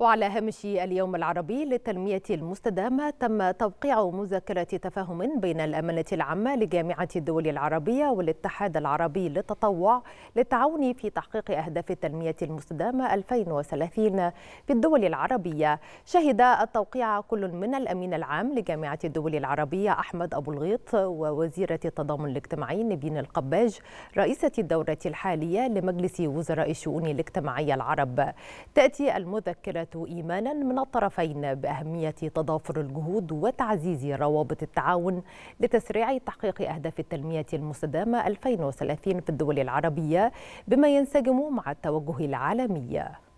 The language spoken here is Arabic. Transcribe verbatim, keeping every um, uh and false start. وعلى هامش اليوم العربي للتنمية المستدامة تم توقيع مذكرة تفاهم بين الأمانة العامة لجامعة الدول العربية والاتحاد العربي للتطوع للتعاون في تحقيق أهداف التنمية المستدامة ألفين وثلاثين في الدول العربية. شهد التوقيع كل من الأمين العام لجامعة الدول العربية احمد ابو الغيط ووزيرة التضامن الاجتماعي نيفين القباج رئيسة الدورة الحالية لمجلس وزراء الشؤون الاجتماعية العرب. تأتي المذكرة إيمانا من الطرفين بأهمية تضافر الجهود وتعزيز روابط التعاون لتسريع تحقيق أهداف التنمية المستدامة ألفين وثلاثين في الدول العربية بما ينسجم مع التوجه العالمي.